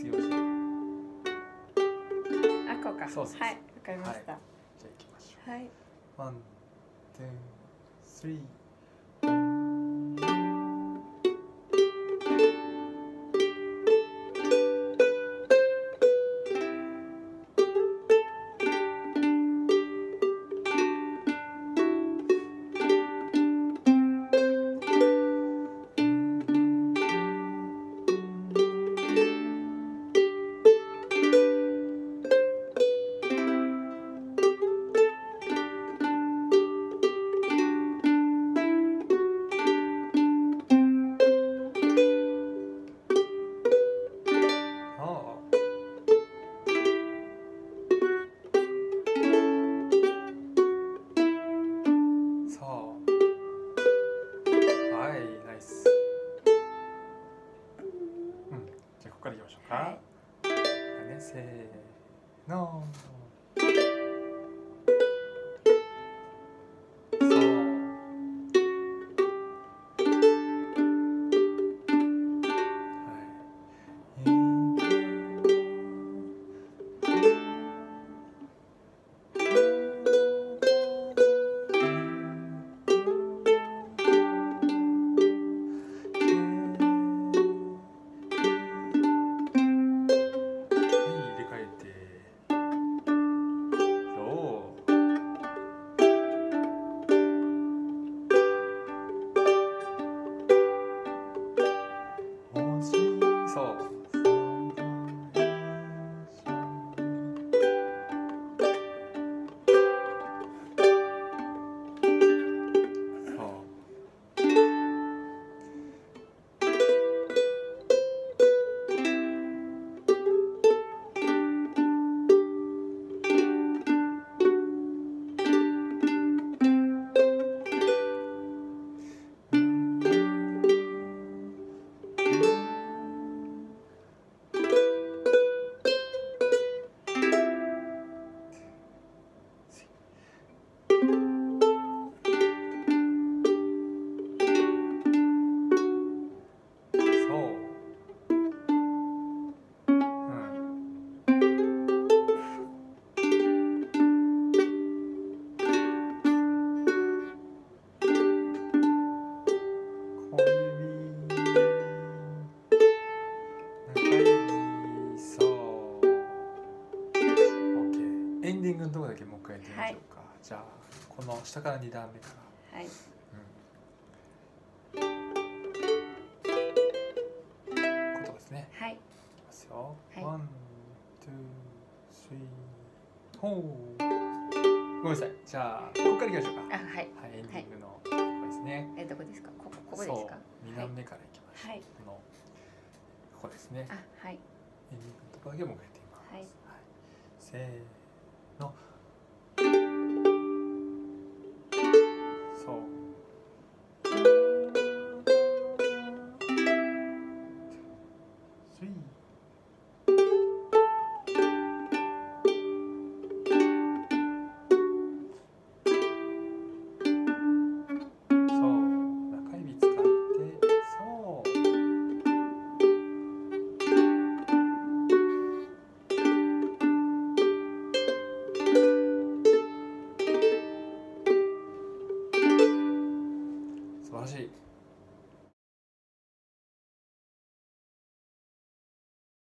強いですね。あ、こうか。そうです。はい、わかりました。じゃあ行きましょう。はい、ワン、ツー、スリー。じゃあこの下から2段目から。はい。うん、ことですね。はい。いきますよ。ワン、ツー、スリー、フォー。ごめんなさい。じゃあここからいきましょうか。あ、はい。はい、エンディングのここですね。どこですか？ここですか？2段目からいきます。はい。ここですね。あ、はい。エンディングのところだけもう一回やってみます。はい。せーの。